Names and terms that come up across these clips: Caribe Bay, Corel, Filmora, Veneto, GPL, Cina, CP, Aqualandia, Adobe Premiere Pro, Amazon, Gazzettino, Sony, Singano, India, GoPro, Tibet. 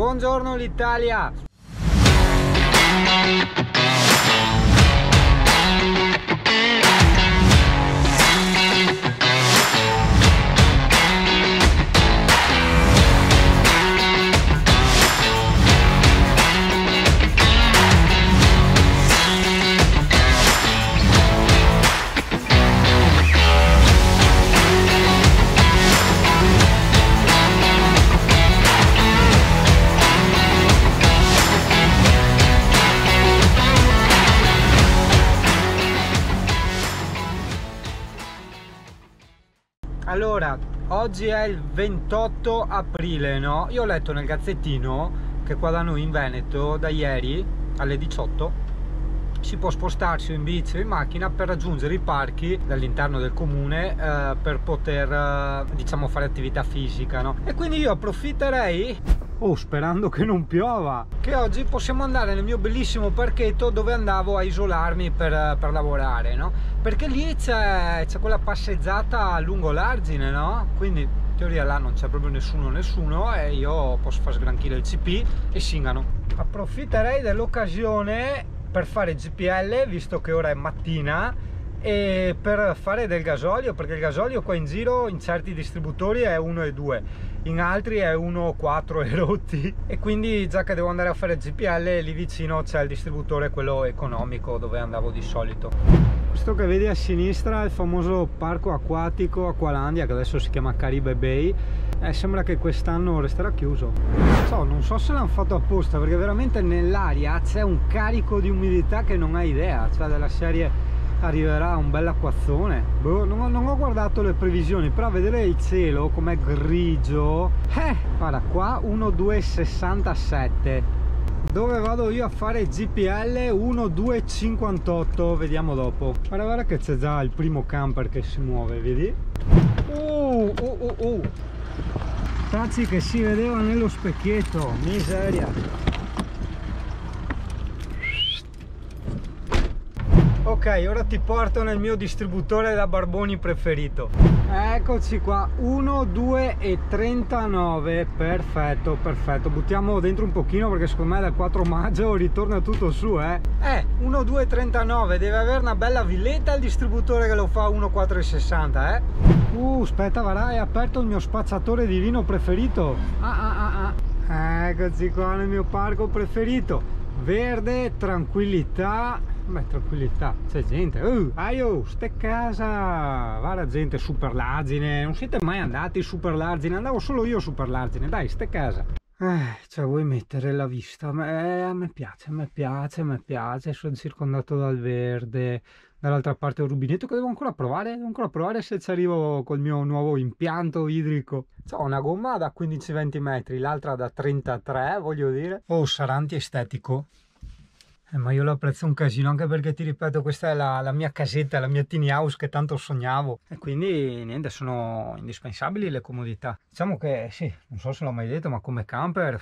Buongiorno l'Italia! Allora, oggi è il 28 aprile, no? Io ho letto nel Gazzettino che qua da noi in Veneto, da ieri alle 18, si può spostarsi in bici o in macchina per raggiungere i parchi dall'interno del comune per poter, diciamo, fare attività fisica, no? E quindi io approfitterei, sperando che non piova, che oggi possiamo andare nel mio bellissimo parchetto dove andavo a isolarmi per lavorare, no? Perché lì c'è quella passeggiata lungo l'argine, no? Quindi in teoria là non c'è proprio nessuno e io posso far sgranchire il CP e Singano. Approfitterei dell'occasione per fare GPL, visto che ora è mattina, e per fare del gasolio, perché il gasolio qua in giro in certi distributori è 1,2, in altri è 1,4 e rotti, e quindi già che devo andare a fare GPL lì vicino c'è il distributore, quello economico, dove andavo di solito. Questo che vedi a sinistra è il famoso parco acquatico Aqualandia, che adesso si chiama Caribe Bay, e sembra che quest'anno resterà chiuso. Non so se l'hanno fatto apposta, perché veramente nell'aria c'è un carico di umidità che non hai idea, cioè della serie arriverà un bel acquazzone. Non ho guardato le previsioni, però a vedere il cielo com'è grigio, guarda qua 1,267. Dove vado io a fare GPL 1,258, vediamo dopo. Guarda che c'è già il primo camper che si muove, vedi? Tacci che si vedeva nello specchietto, miseria. Ok, ora ti porto nel mio distributore da barboni preferito. Eccoci qua, 1,2,39, perfetto, buttiamo dentro un pochino perché secondo me dal 4 maggio ritorna tutto su, 1,2,39, deve avere una bella villetta il distributore che lo fa 1,4,60, aspetta, varà, è aperto il mio spacciatore di vino preferito. Eccoci qua nel mio parco preferito. Verde, tranquillità, tranquillità, c'è gente, aio, ste casa, vara gente, super l'argine, non siete mai andati super l'argine, andavo solo io super l'argine, dai, ste casa. Cioè vuoi mettere la vista, a me piace, sono circondato dal verde, dall'altra parte ho un rubinetto che devo ancora provare se ci arrivo col mio nuovo impianto idrico. C'ho una gomma da 15-20 metri, l'altra da 33, voglio dire. Sarà antiestetico. Ma io lo apprezzo un casino, anche perché ti ripeto, questa è la mia casetta, la mia tiny house che tanto sognavo, e quindi niente, sono indispensabili le comodità. Diciamo che sì, non so se l'ho mai detto, ma come camper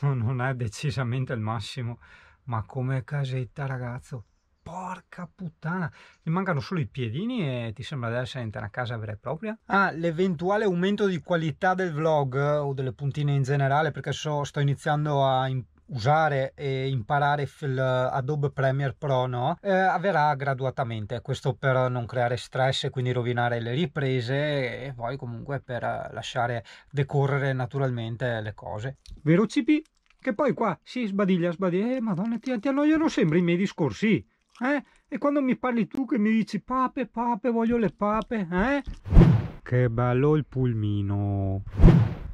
non è decisamente il massimo, ma come casetta, ragazzo, porca puttana, gli mancano solo i piedini e ti sembra di essere in una casa vera e propria. L'eventuale aumento di qualità del vlog o delle puntine in generale, perché sto iniziando a usare e imparare Adobe Premiere Pro, no? Avverrà graduatamente, questo per non creare stress e quindi rovinare le riprese, e poi comunque per lasciare decorrere naturalmente le cose. Vero CP? Che poi qua si sbadiglia, madonna, ti annoiano sempre i miei discorsi, E quando mi parli tu che mi dici pape, voglio le pape, Che bello il pulmino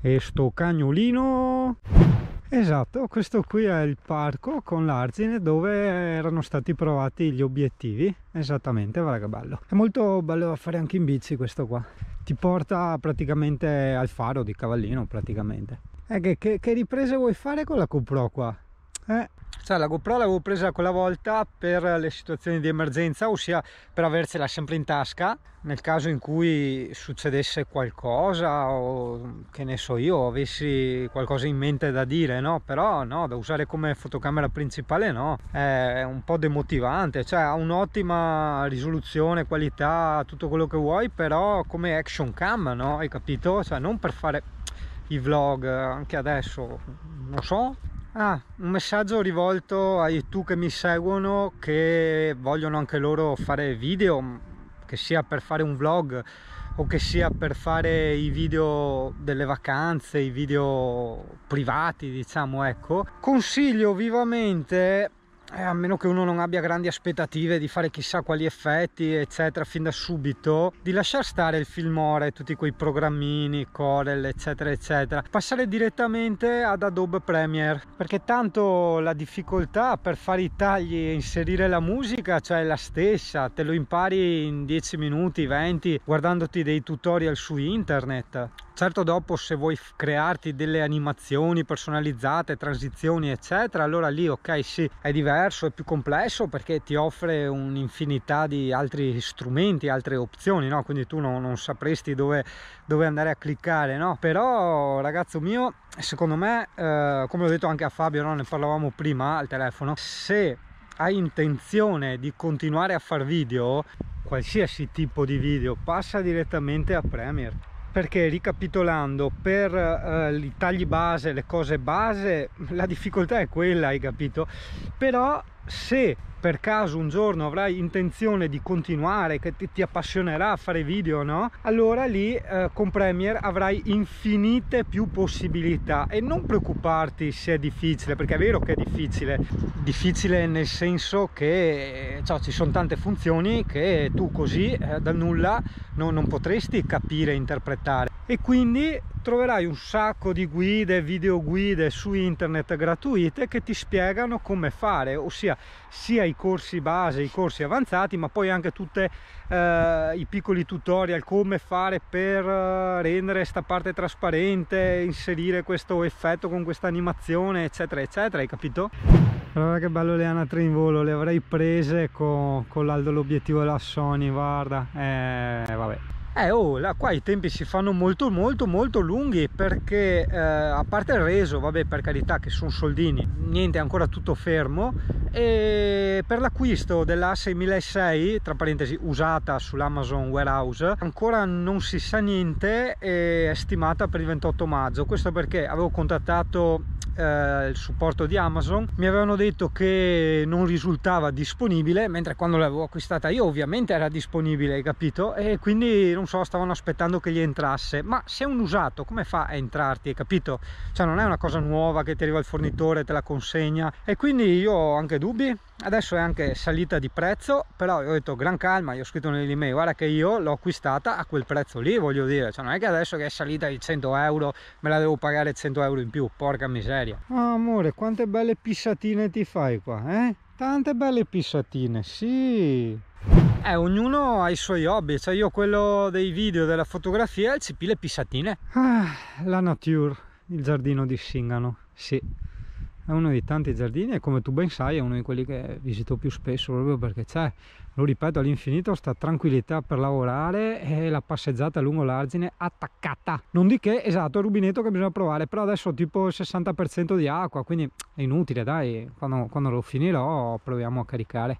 e sto cagnolino. Esatto, questo qui è il parco con l'argine dove erano stati provati gli obiettivi, esattamente, guarda che bello. È molto bello da fare anche in bici questo qua, ti porta praticamente al faro di cavallino praticamente. Che riprese vuoi fare con la GoPro qua? La GoPro l'avevo presa quella volta per le situazioni di emergenza, ossia per avercela sempre in tasca nel caso in cui succedesse qualcosa, o che ne so io, avessi qualcosa in mente da dire, no? Però no, da usare come fotocamera principale no, è un po' demotivante, cioè ha un'ottima risoluzione, qualità, tutto quello che vuoi, però come action cam, no? Hai capito? Cioè non per fare i vlog anche adesso, non so. Ah, un messaggio rivolto ai tu che mi seguono, che vogliono anche loro fare video, che sia per fare un vlog o che sia per fare i video delle vacanze, i video privati, diciamo, ecco. Consiglio vivamente, a meno che uno non abbia grandi aspettative di fare chissà quali effetti eccetera fin da subito, di lasciar stare il Filmora e tutti quei programmini, Corel eccetera eccetera, passare direttamente ad Adobe Premiere, perché tanto la difficoltà per fare i tagli e inserire la musica, cioè, è la stessa, te lo impari in 10 minuti, 20, guardandoti dei tutorial su internet. Certo, dopo se vuoi crearti delle animazioni personalizzate, transizioni eccetera, allora lì ok, sì, è diverso, è più complesso, perché ti offre un'infinità di altri strumenti, altre opzioni, no? Quindi tu non sapresti dove andare a cliccare, no? Però, ragazzo mio, secondo me, come ho detto anche a Fabio, no? Ne parlavamo prima al telefono, se hai intenzione di continuare a far video, qualsiasi tipo di video, passa direttamente a Premiere. Perché, ricapitolando, per i tagli base, le cose base, la difficoltà è quella, hai capito? Però se per caso un giorno avrai intenzione di continuare, che ti appassionerà a fare video, no? Allora lì con Premiere avrai infinite più possibilità, e non preoccuparti se è difficile, perché è vero che è difficile nel senso che, cioè, ci sono tante funzioni che tu così dal nulla non potresti capire e interpretare, e quindi troverai un sacco di guide, videoguide su internet gratuite che ti spiegano come fare, ossia sia i corsi base, i corsi avanzati, ma poi anche tutti i piccoli tutorial, come fare per rendere sta parte trasparente, inserire questo effetto con questa animazione eccetera eccetera, hai capito? Guarda che bello le anatre in volo, le avrei prese con l'aldo l'obiettivo della Sony, guarda, vabbè. Oh, là, qua i tempi si fanno molto molto molto lunghi, perché a parte il reso, vabbè, per carità, che sono soldini, niente, è ancora tutto fermo, e per l'acquisto della 6006, tra parentesi usata sull'Amazon Warehouse, ancora non si sa niente, e è stimata per il 28 maggio. Questo perché avevo contattato il supporto di Amazon, mi avevano detto che non risultava disponibile, mentre quando l'avevo acquistata io ovviamente era disponibile, hai capito? E quindi non so, stavano aspettando che gli entrasse. Ma se è un usato, come fa a entrarti, hai capito? Cioè, non è una cosa nuova che ti arriva il fornitore, te la consegna, e quindi io ho anche dubbi. Adesso è anche salita di prezzo, però io ho detto gran calma, io ho scritto nell'email, guarda che io l'ho acquistata a quel prezzo lì, voglio dire, cioè non è che adesso che è salita di 100 euro me la devo pagare 100 euro in più, porca miseria. Oh, amore, quante belle pissatine ti fai qua, eh? Tante belle pissatine, sì. Ognuno ha i suoi hobby, cioè io quello dei video, della fotografia, il CP le pissatine. Ah, la nature, il giardino di Singano, sì. È uno dei tanti giardini, e come tu ben sai è uno di quelli che visito più spesso, proprio perché c'è, lo ripeto all'infinito, sta tranquillità per lavorare e la passeggiata lungo l'argine attaccata. Non di che, esatto, è il rubinetto che bisogna provare, però adesso ho tipo il 60% di acqua, quindi è inutile, dai, quando lo finirò proviamo a caricare.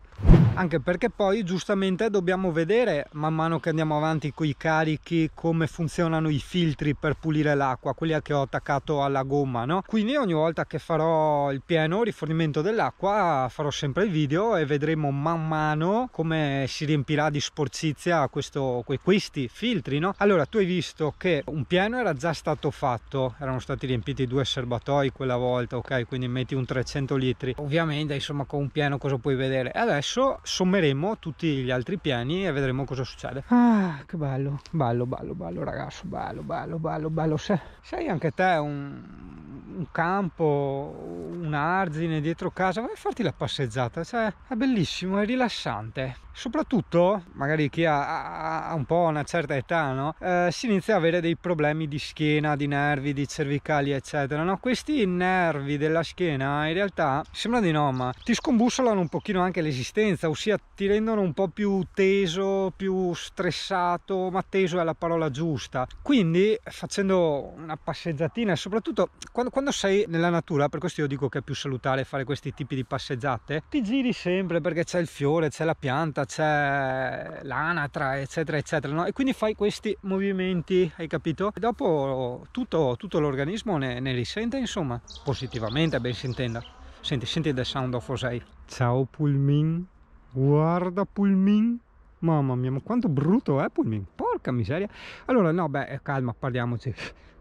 Anche perché poi giustamente dobbiamo vedere, man mano che andiamo avanti con i carichi, come funzionano i filtri per pulire l'acqua, quelli che ho attaccato alla gomma, no? Quindi ogni volta che farò il pieno rifornimento dell'acqua farò sempre il video, e vedremo man mano come si riempirà di sporcizia questi filtri, no? Allora, tu hai visto che un pieno era già stato fatto, erano stati riempiti 2 serbatoi quella volta, ok? Quindi metti un 300 litri, ovviamente, insomma, con un pieno cosa puoi vedere. Adesso sommeremo tutti gli altri pieni e vedremo cosa succede. Ah, che bello, bello bello bello, ragazzo, bello bello bello bello. Sei anche te un campo, un argine dietro casa, vai a farti la passeggiata, cioè è bellissimo, è rilassante. Soprattutto magari chi ha un po' una certa età, no? Si inizia a avere dei problemi di schiena, di nervi, di cervicali eccetera, no? Questi nervi della schiena in realtà sembra di no, ma ti scombussolano un pochino anche l'esistenza, ossia ti rendono un po' più teso, più stressato, ma teso è la parola giusta. Quindi facendo una passeggiatina, soprattutto quando sei nella natura, per questo io dico che è più salutare fare questi tipi di passeggiate, ti giri sempre perché c'è il fiore, c'è la pianta, c'è l'anatra, eccetera eccetera, no? E quindi fai questi movimenti, hai capito? E dopo tutto l'organismo ne risente, insomma, positivamente, ben si intenda. Senti il sound of Osei. Ciao Pulmin, guarda Pulmin, mamma mia, ma quanto brutto è Pulmin, porca miseria. Allora no, beh, calma, parliamoci,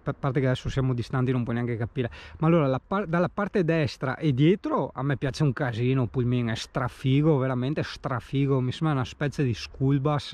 a parte che adesso siamo distanti, non puoi neanche capire. Ma allora dalla parte destra e dietro a me piace un casino Pulmin, è strafigo, veramente strafigo, mi sembra una specie di school bus,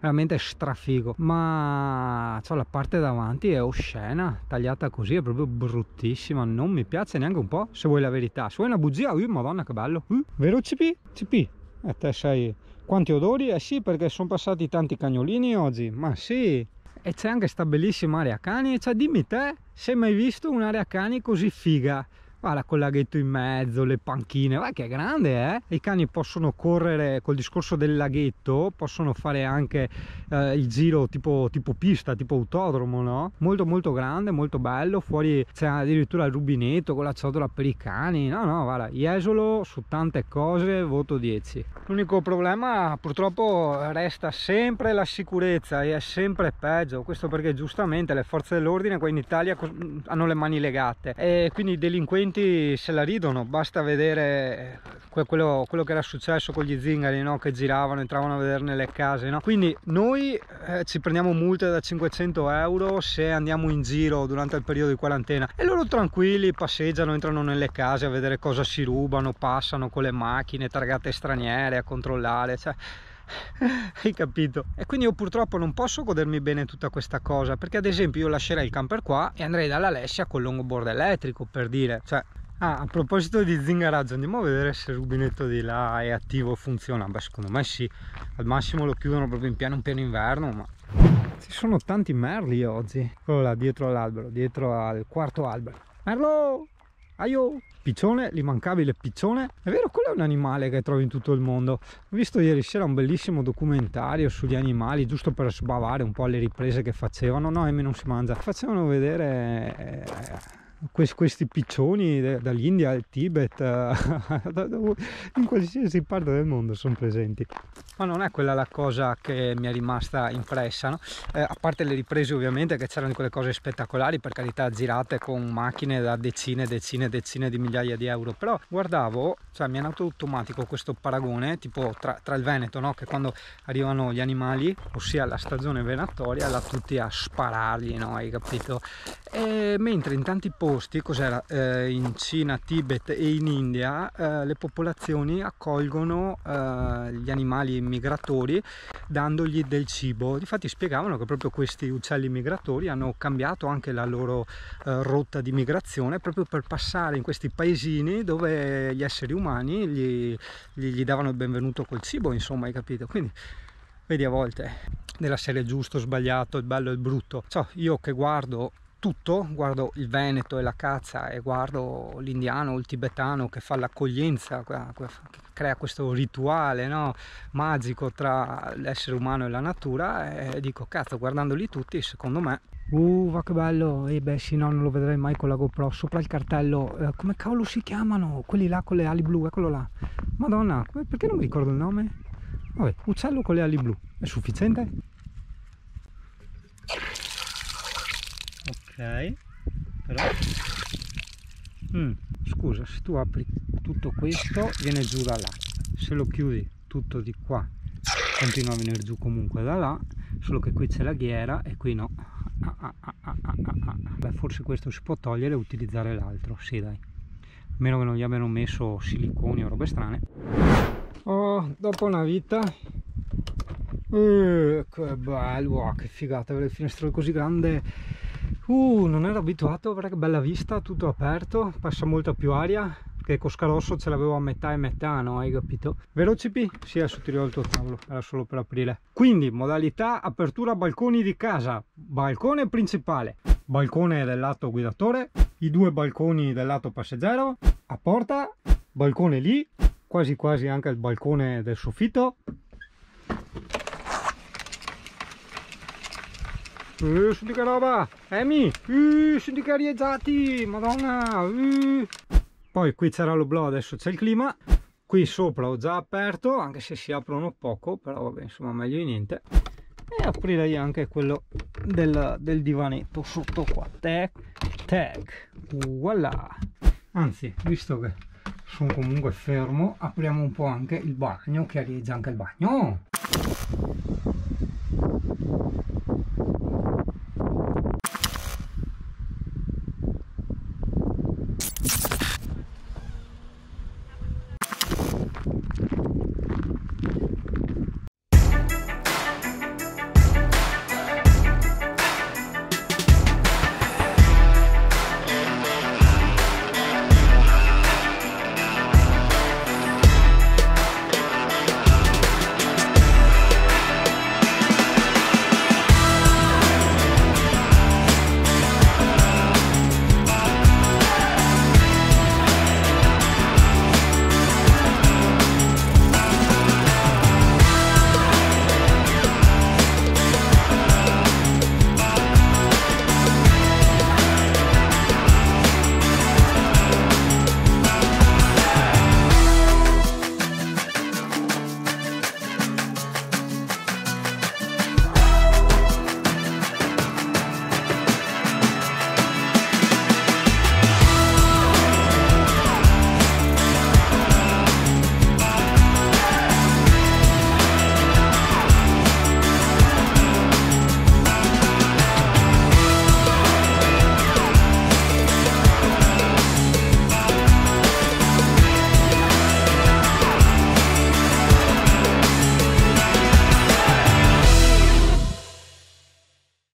veramente strafigo. Ma cioè, la parte davanti è oscena, tagliata così, è proprio bruttissima, non mi piace neanche un po', se vuoi la verità. Se vuoi una bugia, madonna che bello, vero CP? CP, e te sai quanti odori? Eh sì, perché sono passati tanti cagnolini oggi, ma sì. E c'è anche sta bellissima area cani, cioè dimmi te se hai mai visto un'area cani così figa. Guarda, col laghetto in mezzo, le panchine, guarda che grande, eh? I cani possono correre col discorso del laghetto, possono fare anche il giro tipo pista, tipo autodromo, no? Molto molto grande, molto bello, fuori c'è addirittura il rubinetto con la ciotola per i cani, no, guarda, esolo su tante cose, voto 10. L'unico problema purtroppo resta sempre la sicurezza, e è sempre peggio, questo perché giustamente le forze dell'ordine qua in Italia hanno le mani legate, e quindi i delinquenti se la ridono, basta vedere quello che era successo con gli zingari, no? Che giravano, entravano a vedere nelle case, no? Quindi noi ci prendiamo multe da 500 euro se andiamo in giro durante il periodo di quarantena, e loro tranquilli passeggiano, entrano nelle case a vedere cosa si rubano, passano con le macchine targate straniere a controllare, cioè hai capito? E quindi io purtroppo non posso godermi bene tutta questa cosa, perché ad esempio io lascerei il camper qua e andrei dall'Alessia col longboard elettrico, per dire, cioè. Ah, a proposito di zingaraggio, andiamo a vedere se il rubinetto di là è attivo e funziona. Beh, secondo me sì, al massimo lo chiudono proprio in pieno inverno, ma ci sono tanti merli oggi. Quello là dietro all'albero, dietro al quarto albero. Merlo! Aio! Piccione, l'immancabile piccione. È vero, quello è un animale che trovi in tutto il mondo. Ho visto ieri sera un bellissimo documentario sugli animali, giusto per sbavare un po' alle riprese che facevano. No, e me non si mangia. Facevano vedere questi piccioni dall'India al Tibet, in qualsiasi parte del mondo sono presenti. Ma non è quella la cosa che mi è rimasta impressa, no? A parte le riprese ovviamente, che c'erano quelle cose spettacolari, per carità, girate con macchine da decine di migliaia di euro, però guardavo, cioè mi è nato automatico questo paragone, tipo tra il Veneto, no? Che quando arrivano gli animali, ossia la stagione venatoria, là tutti a sparargli, no? Hai capito? E mentre in tanti posti, cos'era, in Cina, Tibet e in India, le popolazioni accolgono gli animali migratori dandogli del cibo. Difatti spiegavano che proprio questi uccelli migratori hanno cambiato anche la loro rotta di migrazione, proprio per passare in questi paesini dove gli esseri umani gli davano il benvenuto col cibo, insomma, hai capito? Quindi vedi, a volte nella serie giusto, sbagliato, il bello e il brutto. Cioè, io che guardo tutto, guardo il Veneto e la caccia, e guardo l'indiano, il tibetano che fa l'accoglienza, che crea questo rituale, no? Magico tra l'essere umano e la natura, e dico cazzo, guardandoli tutti, secondo me va che bello. E beh sì, no, non lo vedrei mai con la GoPro sopra il cartello. Come cavolo si chiamano quelli là con le ali blu? Eccolo là, madonna, perché non mi ricordo il nome? Vabbè, uccello con le ali blu è sufficiente? Ok, però scusa, se tu apri tutto questo viene giù da là, se lo chiudi tutto di qua continua a venire giù comunque da là, solo che qui c'è la ghiera e qui no. Beh, forse questo si può togliere e utilizzare l'altro, sì dai, a meno che non gli abbiano messo siliconi o robe strane. Oh, dopo una vita. Che bello, wow, che figata avere il finestrone così grande. Non ero abituato, perché bella vista, tutto aperto, passa molta più aria, che con Scarosso ce l'avevo a metà e metà, no? Hai capito? Vero CP? Sì, adesso tiro il tuo tavolo, era solo per aprire. Quindi modalità apertura balconi di casa, balcone principale, balcone del lato guidatore, i due balconi del lato passeggero, a porta, balcone lì, quasi quasi anche il balcone del soffitto. Senti che roba, Emi, senti che arieggiati, madonna. Poi qui c'era lo blow, adesso c'è il clima. Qui sopra ho già aperto, anche se si aprono poco, però vabbè, insomma, meglio di niente. E aprirei anche quello del divanetto sotto qua. Tac, tac, voilà. Anzi, visto che sono comunque fermo, apriamo un po' anche il bagno, che arieggia anche il bagno.